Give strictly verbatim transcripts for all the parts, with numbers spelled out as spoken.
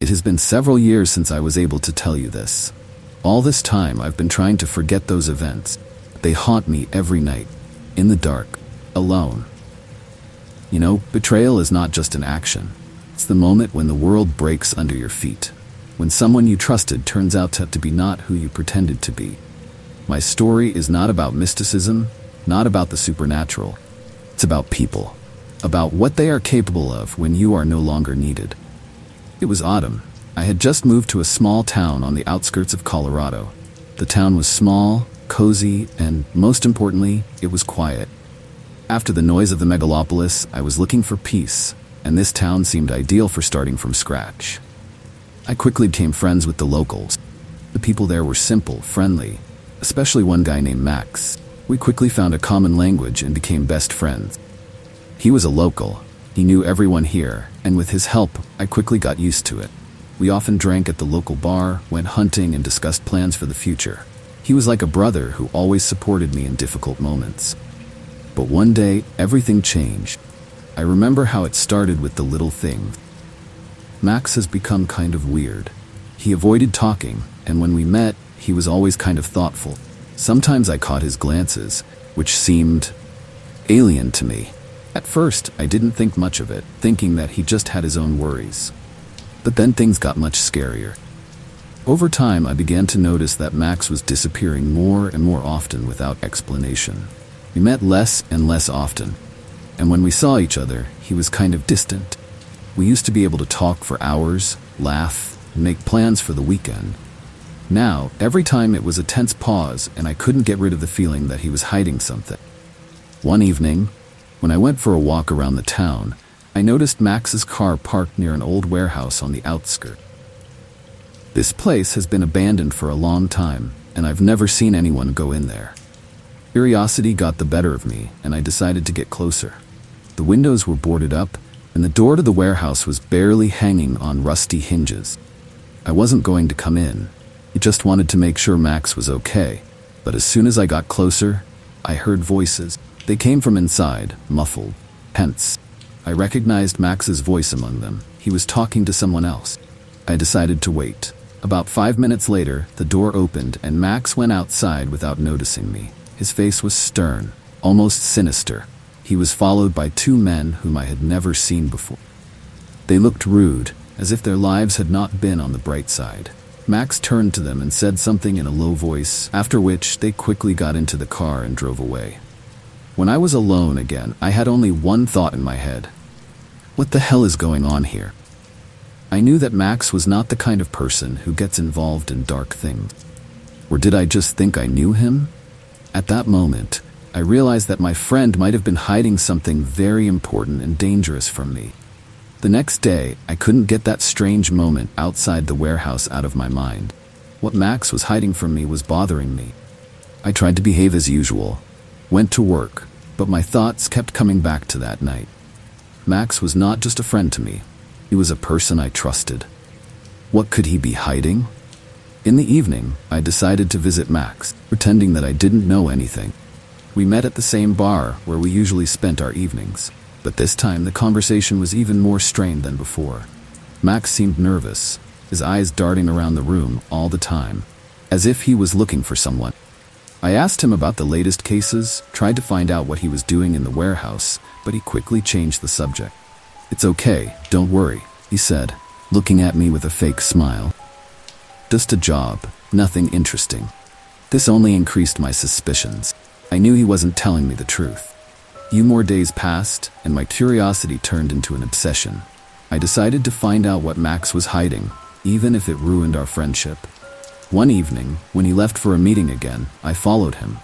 It has been several years since I was able to tell you this. All this time I've been trying to forget those events. They haunt me every night, in the dark, alone. You know, betrayal is not just an action. It's the moment when the world breaks under your feet, when someone you trusted turns out to, to be not who you pretended to be. My story is not about mysticism, not about the supernatural. It's about people, about what they are capable of when you are no longer needed. It was autumn. I had just moved to a small town on the outskirts of Colorado. The town was small, cozy, and, most importantly, it was quiet. After the noise of the megalopolis, I was looking for peace, and this town seemed ideal for starting from scratch. I quickly became friends with the locals. The people there were simple, friendly, especially one guy named Max. We quickly found a common language and became best friends. He was a local. He knew everyone here, and with his help, I quickly got used to it. We often drank at the local bar, went hunting, and discussed plans for the future. He was like a brother who always supported me in difficult moments. But one day, everything changed. I remember how it started with the little thing. Max has become kind of weird. He avoided talking, and when we met, he was always kind of thoughtful. Sometimes I caught his glances, which seemed alien to me. At first, I didn't think much of it, thinking that he just had his own worries. But then things got much scarier. Over time, I began to notice that Max was disappearing more and more often without explanation. We met less and less often, and when we saw each other, he was kind of distant. We used to be able to talk for hours, laugh, and make plans for the weekend. Now, every time it was a tense pause, and I couldn't get rid of the feeling that he was hiding something. One evening, when I went for a walk around the town, I noticed Max's car parked near an old warehouse on the outskirts. This place has been abandoned for a long time, and I've never seen anyone go in there. Curiosity got the better of me, and I decided to get closer. The windows were boarded up, and the door to the warehouse was barely hanging on rusty hinges. I wasn't going to come in. I just wanted to make sure Max was okay. But as soon as I got closer, I heard voices. They came from inside, muffled, tense. I recognized Max's voice among them. He was talking to someone else. I decided to wait. About five minutes later, the door opened and Max went outside without noticing me. His face was stern, almost sinister. He was followed by two men whom I had never seen before. They looked rude, as if their lives had not been on the bright side. Max turned to them and said something in a low voice, after which they quickly got into the car and drove away. When I was alone again, I had only one thought in my head. What the hell is going on here? I knew that Max was not the kind of person who gets involved in dark things. Or did I just think I knew him? At that moment, I realized that my friend might have been hiding something very important and dangerous from me. The next day, I couldn't get that strange moment outside the warehouse out of my mind. What Max was hiding from me was bothering me. I tried to behave as usual. Went to work, but my thoughts kept coming back to that night. Max was not just a friend to me, he was a person I trusted. What could he be hiding? In the evening, I decided to visit Max, pretending that I didn't know anything. We met at the same bar where we usually spent our evenings, but this time the conversation was even more strained than before. Max seemed nervous, his eyes darting around the room all the time, as if he was looking for someone. I asked him about the latest cases, tried to find out what he was doing in the warehouse, but he quickly changed the subject. "It's okay, don't worry," he said, looking at me with a fake smile. "Just a job, nothing interesting." This only increased my suspicions. I knew he wasn't telling me the truth. A few more days passed, and my curiosity turned into an obsession. I decided to find out what Max was hiding, even if it ruined our friendship. One evening, when he left for a meeting again, I followed him.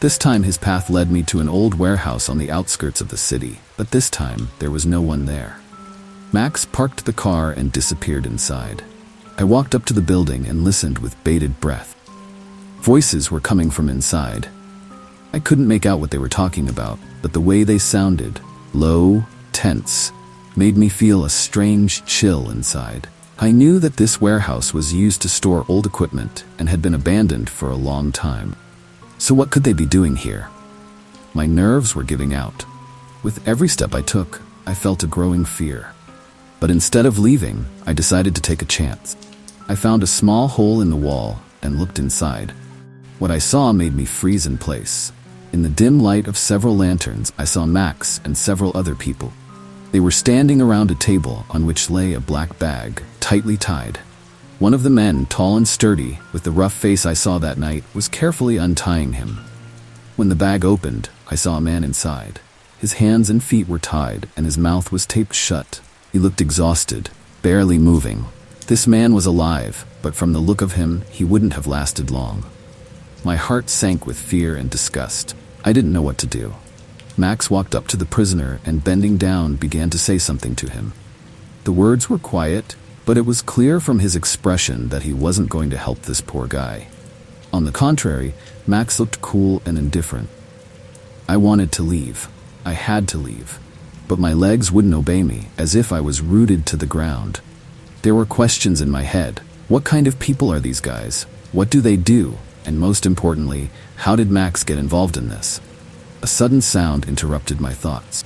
This time his path led me to an old warehouse on the outskirts of the city, but this time there was no one there. Max parked the car and disappeared inside. I walked up to the building and listened with bated breath. Voices were coming from inside. I couldn't make out what they were talking about, but the way they sounded, low, tense, made me feel a strange chill inside. I knew that this warehouse was used to store old equipment and had been abandoned for a long time. So what could they be doing here? My nerves were giving out. With every step I took, I felt a growing fear. But instead of leaving, I decided to take a chance. I found a small hole in the wall and looked inside. What I saw made me freeze in place. In the dim light of several lanterns, I saw Max and several other people. They were standing around a table on which lay a black bag, tightly tied. One of the men, tall and sturdy, with the rough face I saw that night, was carefully untying him. When the bag opened, I saw a man inside. His hands and feet were tied, and his mouth was taped shut. He looked exhausted, barely moving. This man was alive, but from the look of him, he wouldn't have lasted long. My heart sank with fear and disgust. I didn't know what to do. Max walked up to the prisoner and, bending down, began to say something to him. The words were quiet, but it was clear from his expression that he wasn't going to help this poor guy. On the contrary, Max looked cool and indifferent. I wanted to leave. I had to leave. But my legs wouldn't obey me, as if I was rooted to the ground. There were questions in my head. What kind of people are these guys? What do they do? And most importantly, how did Max get involved in this? A sudden sound interrupted my thoughts.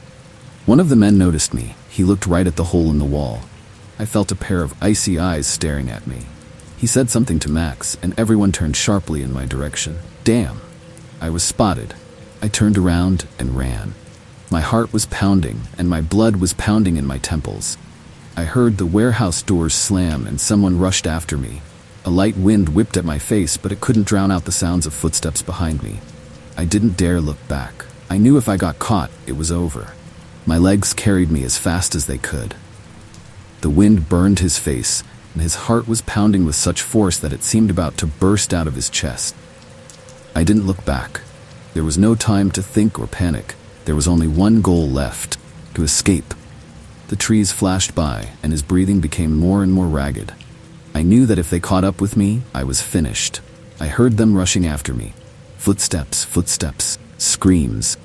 One of the men noticed me. He looked right at the hole in the wall. I felt a pair of icy eyes staring at me. He said something to Max, and everyone turned sharply in my direction. Damn! I was spotted. I turned around and ran. My heart was pounding, and my blood was pounding in my temples. I heard the warehouse doors slam, and someone rushed after me. A light wind whipped at my face, but it couldn't drown out the sounds of footsteps behind me. I didn't dare look back. I knew if I got caught, it was over. My legs carried me as fast as they could. The wind burned his face, and his heart was pounding with such force that it seemed about to burst out of his chest. I didn't look back. There was no time to think or panic. There was only one goal left: to escape. The trees flashed by, and his breathing became more and more ragged. I knew that if they caught up with me, I was finished. I heard them rushing after me. Footsteps, footsteps, screams.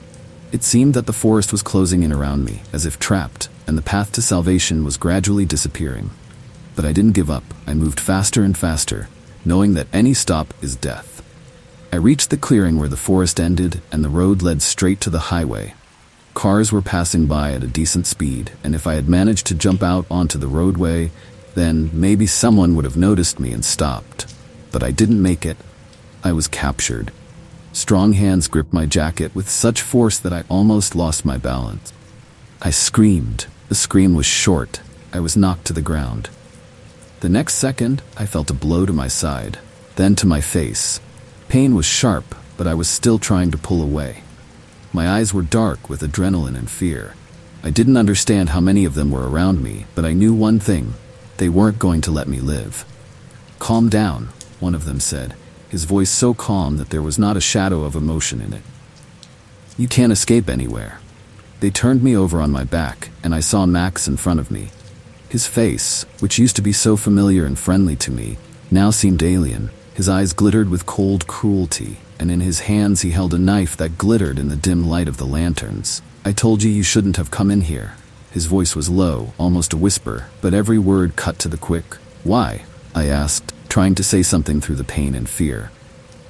It seemed that the forest was closing in around me, as if trapped, and the path to salvation was gradually disappearing. But I didn't give up. I moved faster and faster, knowing that any stop is death. I reached the clearing where the forest ended, and the road led straight to the highway. Cars were passing by at a decent speed, and if I had managed to jump out onto the roadway, then maybe someone would have noticed me and stopped. But I didn't make it. I was captured. Strong hands gripped my jacket with such force that I almost lost my balance. I screamed. The scream was short. I was knocked to the ground. The next second, I felt a blow to my side, then to my face. Pain was sharp, but I was still trying to pull away. My eyes were dark with adrenaline and fear. I didn't understand how many of them were around me, but I knew one thing. They weren't going to let me live. "Calm down," one of them said, his voice so calm that there was not a shadow of emotion in it. "You can't escape anywhere." They turned me over on my back, and I saw Max in front of me. His face, which used to be so familiar and friendly to me, now seemed alien. His eyes glittered with cold cruelty, and in his hands he held a knife that glittered in the dim light of the lanterns. "I told you you shouldn't have come in here." His voice was low, almost a whisper, but every word cut to the quick. "Why?" I asked, trying to say something through the pain and fear.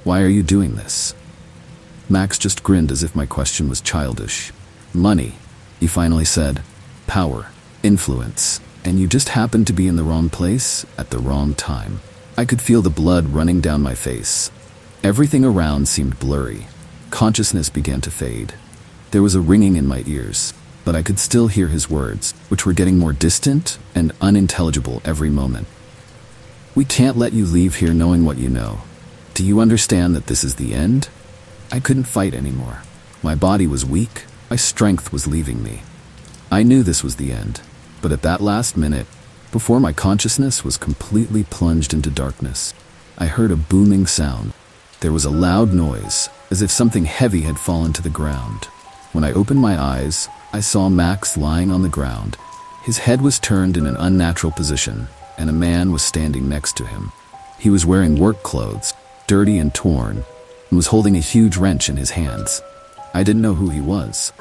"Why are you doing this?" Max just grinned as if my question was childish. "Money," he finally said. "Power. Influence. And you just happened to be in the wrong place at the wrong time." I could feel the blood running down my face. Everything around seemed blurry. Consciousness began to fade. There was a ringing in my ears, but I could still hear his words, which were getting more distant and unintelligible every moment. "We can't let you leave here knowing what you know. Do you understand that this is the end?" I couldn't fight anymore. My body was weak. My strength was leaving me. I knew this was the end, but at that last minute, before my consciousness was completely plunged into darkness, I heard a booming sound. There was a loud noise, as if something heavy had fallen to the ground. When I opened my eyes, I saw Max lying on the ground. His head was turned in an unnatural position, and a man was standing next to him. He was wearing work clothes, dirty and torn, and was holding a huge wrench in his hands. I didn't know who he was.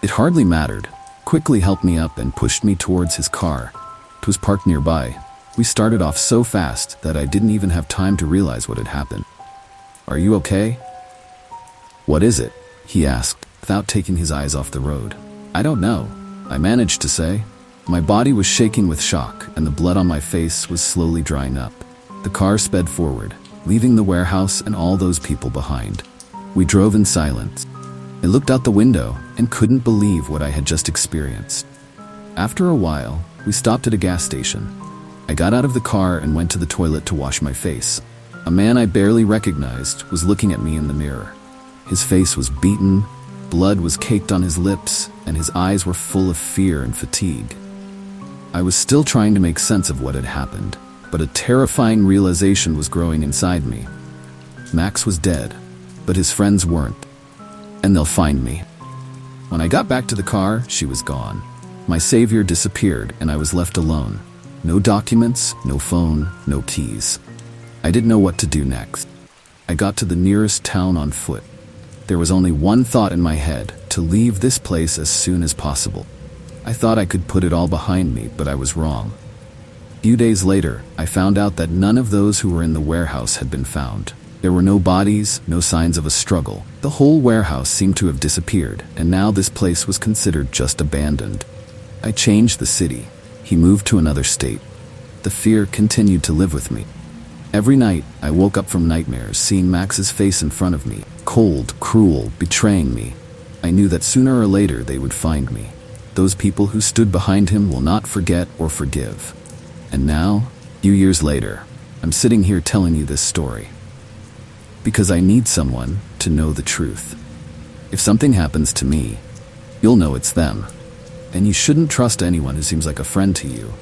It hardly mattered. Quickly helped me up and pushed me towards his car. It was parked nearby. We started off so fast that I didn't even have time to realize what had happened. "Are you okay? What is it?" he asked, without taking his eyes off the road. "I don't know," I managed to say. My body was shaking with shock, and the blood on my face was slowly drying up. The car sped forward, leaving the warehouse and all those people behind. We drove in silence. I looked out the window and couldn't believe what I had just experienced. After a while, we stopped at a gas station. I got out of the car and went to the toilet to wash my face. A man I barely recognized was looking at me in the mirror. His face was beaten, blood was caked on his lips, and his eyes were full of fear and fatigue. I was still trying to make sense of what had happened, but a terrifying realization was growing inside me. Max was dead, but his friends weren't, and they'll find me. When I got back to the car, she was gone. My savior disappeared, and I was left alone. No documents, no phone, no keys. I didn't know what to do next. I got to the nearest town on foot. There was only one thought in my head: to leave this place as soon as possible. I thought I could put it all behind me, but I was wrong. A few days later, I found out that none of those who were in the warehouse had been found. There were no bodies, no signs of a struggle. The whole warehouse seemed to have disappeared, and now this place was considered just abandoned. I changed the city. He moved to another state. The fear continued to live with me. Every night, I woke up from nightmares seeing Max's face in front of me, cold, cruel, betraying me. I knew that sooner or later they would find me. Those people who stood behind him will not forget or forgive. And now, a few years later, I'm sitting here telling you this story because I need someone to know the truth. If something happens to me, you'll know it's them. And you shouldn't trust anyone who seems like a friend to you.